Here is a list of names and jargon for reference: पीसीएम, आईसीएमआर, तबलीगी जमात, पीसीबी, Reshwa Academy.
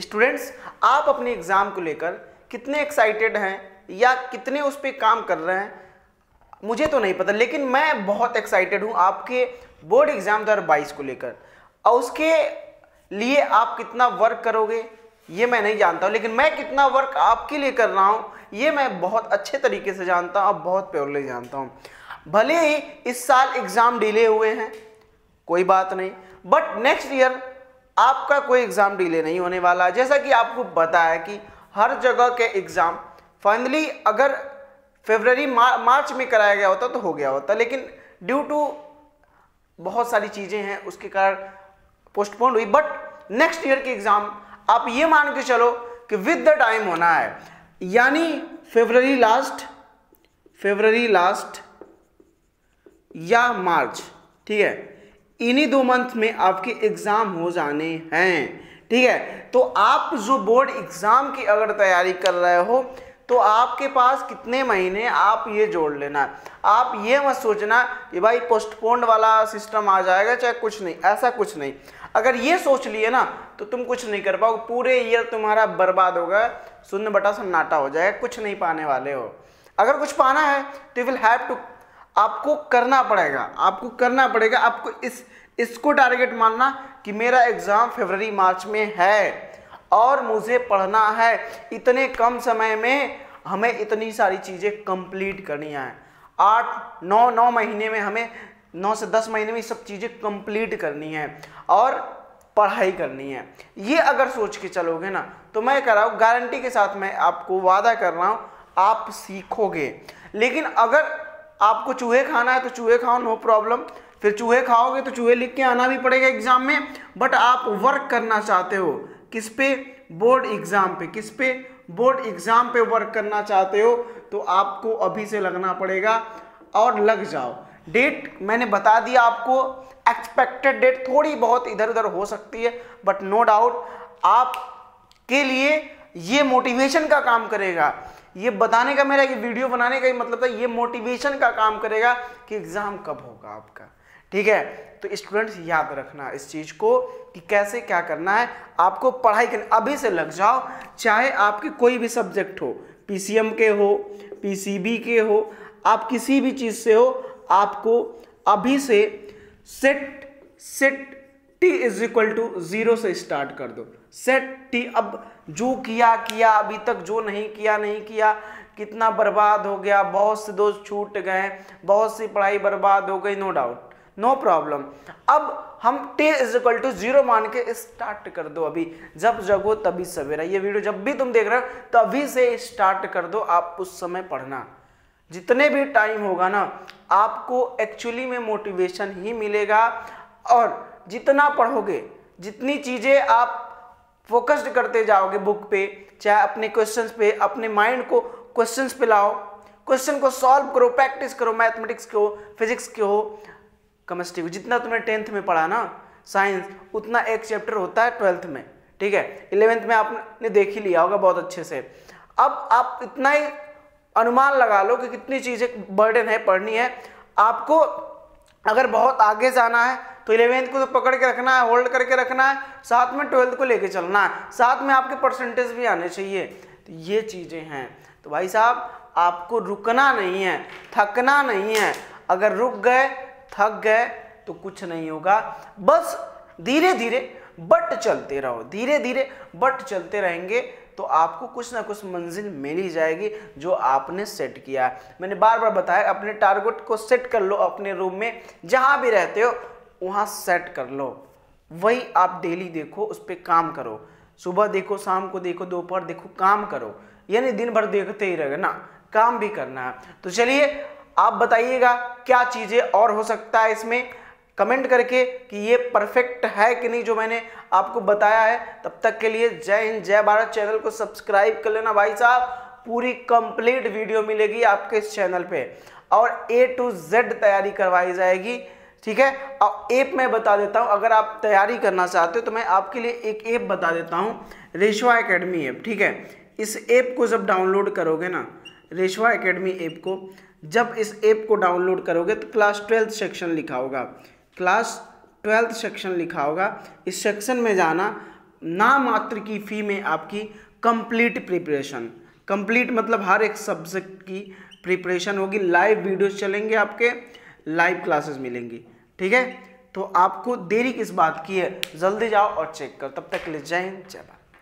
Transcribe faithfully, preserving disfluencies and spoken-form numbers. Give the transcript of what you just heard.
Students, आप अपने exam को लेकर कितने एक्साइटेड हैं या कितने उस पर काम कर रहे हैं मुझे तो नहीं पता, लेकिन मैं बहुत एक्साइटेड हूँ आपके बोर्ड एग्ज़ाम दो हज़ार बाईस को लेकर। और उसके लिए आप कितना वर्क करोगे ये मैं नहीं जानता हूँ, लेकिन मैं कितना वर्क आपके लिए कर रहा हूँ ये मैं बहुत अच्छे तरीके से जानता हूँ और बहुत प्योरली जानता हूँ। भले ही इस साल एग्ज़ाम डिले हुए हैं, कोई बात नहीं, बट नेक्स्ट ईयर आपका कोई एग्ज़ाम डिले नहीं होने वाला। जैसा कि आपको पता है कि हर जगह के एग्ज़ाम फाइनली अगर फरवरी मार, मार्च में कराया गया होता तो हो गया होता, लेकिन ड्यू टू बहुत सारी चीज़ें हैं उसके कारण पोस्टपोन हुई। बट नेक्स्ट ईयर के एग्ज़ाम आप ये मान के चलो कि विद द टाइम होना है, यानी फरवरी लास्ट फरवरी लास्ट या मार्च, ठीक है, इन्हीं दो मंथ में आपके एग्ज़ाम हो जाने हैं। ठीक है, तो आप जो बोर्ड एग्ज़ाम की अगर तैयारी कर रहे हो तो आपके पास कितने महीने, आप ये जोड़ लेना। आप ये मत सोचना कि भाई पोस्टपोन्ड वाला सिस्टम आ जाएगा चाहे कुछ नहीं, ऐसा कुछ नहीं। अगर ये सोच लिए ना तो तुम कुछ नहीं कर पाओगे, पूरे ईयर तुम्हारा बर्बाद होगा, शून्य बटा सन्नाटा हो जाएगा, कुछ नहीं पाने वाले हो। अगर कुछ पाना है तो यू विल हैव टू, आपको करना पड़ेगा, आपको करना पड़ेगा, आपको इस इसको टारगेट मानना कि मेरा एग्ज़ाम फरवरी मार्च में है और मुझे पढ़ना है, इतने कम समय में हमें इतनी सारी चीज़ें कंप्लीट करनी है। आठ नौ नौ महीने में हमें नौ से दस महीने में सब चीज़ें कंप्लीट करनी है और पढ़ाई करनी है। ये अगर सोच के चलोगे ना तो मैं कह रहा हूँ, गारंटी के साथ मैं आपको वादा कर रहा हूँ, आप सीखोगे। लेकिन अगर आपको चूहे खाना है तो चूहे खाओ, नो प्रॉब्लम, फिर चूहे खाओगे तो चूहे लिख के आना भी पड़ेगा एग्ज़ाम में। बट आप वर्क करना चाहते हो किस पे? बोर्ड एग्ज़ाम पे। किस पे? बोर्ड एग्ज़ाम पे वर्क करना चाहते हो तो आपको अभी से लगना पड़ेगा और लग जाओ। डेट मैंने बता दिया आपको, एक्सपेक्टेड डेट थोड़ी बहुत इधर उधर हो सकती है, बट नो डाउट आपके लिए ये मोटिवेशन का काम करेगा। ये बताने का मेरा ये वीडियो बनाने का ही मतलब था, ये मोटिवेशन का काम करेगा कि एग्ज़ाम कब होगा आपका। ठीक है, तो स्टूडेंट्स याद रखना इस चीज़ को कि कैसे क्या करना है, आपको पढ़ाई करनी, अभी से लग जाओ। चाहे आपके कोई भी सब्जेक्ट हो, पीसीएम के हो, पीसीबी के हो, आप किसी भी चीज़ से हो, आपको अभी से set set T is equal to zero से स्टार्ट कर दो। सेट टी, अब जो किया किया, अभी तक जो नहीं किया नहीं किया, कितना बर्बाद हो गया, बहुत से दोस्त छूट गए, बहुत सी पढ़ाई बर्बाद हो गई, नो डाउट, नो प्रॉब्लम। अब हम T is equal to zero मान के स्टार्ट कर दो अभी। जब जगो तभी सवेरा, ये वीडियो जब भी तुम देख रहे हो तभी से स्टार्ट कर दो आप उस समय पढ़ना। जितने भी टाइम होगा ना आपको एक्चुअली में मोटिवेशन ही मिलेगा, और जितना पढ़ोगे, जितनी चीज़ें आप फोकस्ड करते जाओगे बुक पे, चाहे अपने क्वेश्चंस पे, अपने माइंड को क्वेश्चंस पे लाओ, क्वेश्चन को सॉल्व करो, प्रैक्टिस करो, मैथमेटिक्स के हो, फिजिक्स के हो, केमिस्ट्री को, जितना तुमने टेंथ में पढ़ा ना साइंस, उतना एक चैप्टर होता है ट्वेल्थ में। ठीक है, इलेवेंथ में आपने देख ही लिया होगा बहुत अच्छे से। अब आप इतना ही अनुमान लगा लो कि कितनी चीज़ें बर्डन है पढ़नी है आपको। अगर बहुत आगे जाना है तो इलेवेंथ को तो पकड़ के रखना है, होल्ड करके रखना है, साथ में ट्वेल्थ को लेके चलना है, साथ में आपके परसेंटेज भी आने चाहिए। तो ये चीज़ें हैं, तो भाई साहब आपको रुकना नहीं है, थकना नहीं है। अगर रुक गए, थक गए तो कुछ नहीं होगा। बस धीरे धीरे बट चलते रहो, धीरे धीरे बट चलते रहेंगे तो आपको कुछ ना कुछ मंजिल मिल ही जाएगी जो आपने सेट किया है। मैंने बार बार बताया, अपने टारगेट को सेट कर लो, अपने रूम में जहाँ भी रहते हो वहाँ सेट कर लो, वही आप डेली देखो, उस पर काम करो, सुबह देखो, शाम को देखो, दोपहर देखो, काम करो, यानी दिन भर देखते ही रहना, काम भी करना है। तो चलिए आप बताइएगा क्या चीज़ें और हो सकता है इसमें, कमेंट करके कि ये परफेक्ट है कि नहीं जो मैंने आपको बताया है। तब तक के लिए जय हिंद, जय भारत। चैनल को सब्सक्राइब कर लेना भाई साहब, पूरी कंप्लीट वीडियो मिलेगी आपके इस चैनल पे और ए टू जेड तैयारी करवाई जाएगी। ठीक है, और ऐप मैं बता देता हूँ, अगर आप तैयारी करना चाहते हो तो मैं आपके लिए एक ऐप बता देता हूँ, रेशवा एकेडमी ऐप। ठीक है, इस ऐप को जब डाउनलोड करोगे ना, रेशवा एकेडमी ऐप को जब इस ऐप को डाउनलोड करोगे तो क्लास ट्वेल्थ सेक्शन लिखा होगा, क्लास ट्वेल्थ सेक्शन लिखा होगा, इस सेक्शन में जाना। ना मात्र की फी में आपकी कंप्लीट प्रिपरेशन, कंप्लीट मतलब हर एक सब्जेक्ट की प्रिपरेशन होगी, लाइव वीडियोस चलेंगे आपके, लाइव क्लासेस मिलेंगी। ठीक है, तो आपको देरी किस बात की है, जल्दी जाओ और चेक करो। तब तक के लिए जय हिंद, जय भारत।